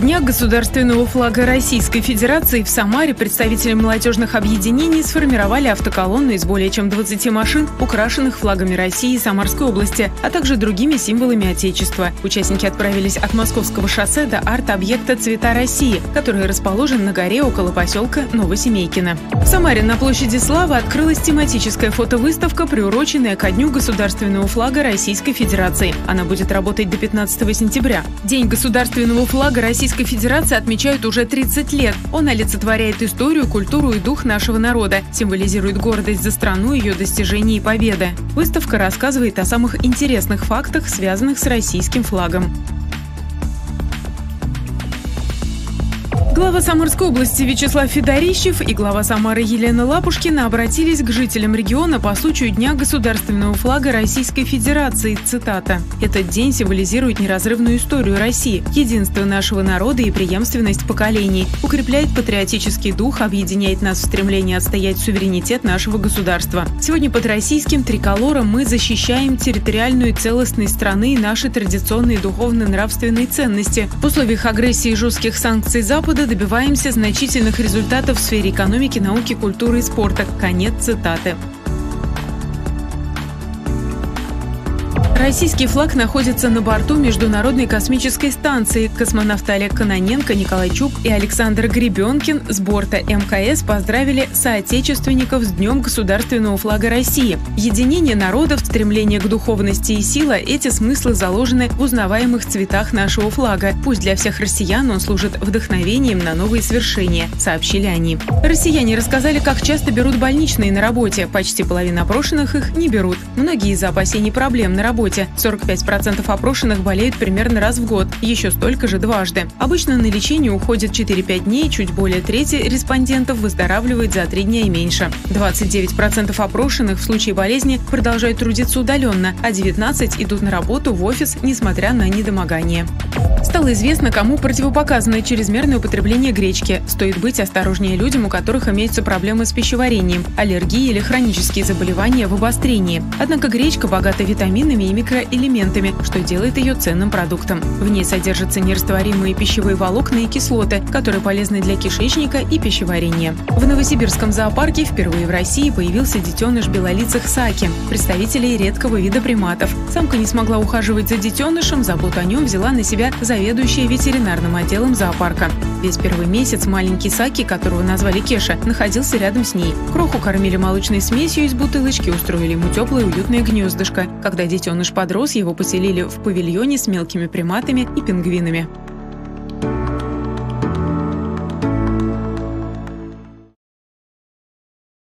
дня государственного флага Российской Федерации в Самаре представители молодежных объединений сформировали автоколонну из более чем 20 машин, украшенных флагами России и Самарской области, а также другими символами Отечества. Участники отправились от Московского шоссе до арт-объекта «Цвета России», который расположен на горе около поселка Новосемейкино. В Самаре на площади Славы открылась тематическая фотовыставка, приуроченная ко дню государственного флага Российской Федерации. Она будет работать до 15 сентября. День государственного флага Российской Федерации отмечают уже 30 лет. Он олицетворяет историю, культуру и дух нашего народа, символизирует гордость за страну, ее достижения и победы. Выставка рассказывает о самых интересных фактах, связанных с российским флагом. Глава Самарской области Вячеслав Федорищев и глава Самары Елена Лапушкина обратились к жителям региона по случаю Дня государственного флага Российской Федерации. Цитата. «Этот день символизирует неразрывную историю России, единство нашего народа и преемственность поколений, укрепляет патриотический дух, объединяет нас в стремлении отстоять суверенитет нашего государства. Сегодня под российским триколором мы защищаем территориальную целостность страны и наши традиционные духовно-нравственные ценности. В условиях агрессии и жестких санкций Запада добиваемся значительных результатов в сфере экономики, науки, культуры и спорта». Конец цитаты. Российский флаг находится на борту Международной космической станции. Космонавты Олег Кононенко, НиколайЧук и Александр Гребенкин с борта МКС поздравили соотечественников с Днем государственного флага России. Единение народов, стремление к духовности и сила – эти смыслы заложены в узнаваемых цветах нашего флага. Пусть для всех россиян он служит вдохновением на новые свершения, сообщили они. Россияне рассказали, как часто берут больничные на работе. Почти половина опрошенных их не берут. Многие из-за опасений проблем на работе. 45% опрошенных болеют примерно раз в год, еще столько же дважды. Обычно на лечение уходит 4-5 дней, чуть более трети респондентов выздоравливает за 3 дня и меньше. 29% опрошенных в случае болезни продолжают трудиться удаленно, а 19% идут на работу в офис, несмотря на недомогание. Стало известно, кому противопоказано чрезмерное употребление гречки. Стоит быть осторожнее людям, у которых имеются проблемы с пищеварением, аллергии или хронические заболевания в обострении. Однако гречка богата витаминами и микроэлементами, что делает ее ценным продуктом. В ней содержатся нерастворимые пищевые волокна и кислоты, которые полезны для кишечника и пищеварения. В Новосибирском зоопарке впервые в России появился детеныш белолицых саки, представителей редкого вида приматов. Самка не смогла ухаживать за детенышем, заботу о нем взяла на себя заведующая ветеринарным отделом зоопарка. Весь первый месяц маленький Саки, которого назвали Кеша, находился рядом с ней. Кроху кормили молочной смесью из бутылочки, устроили ему теплое уютное гнездышко. Когда детеныш подрос, его поселили в павильоне с мелкими приматами и пингвинами.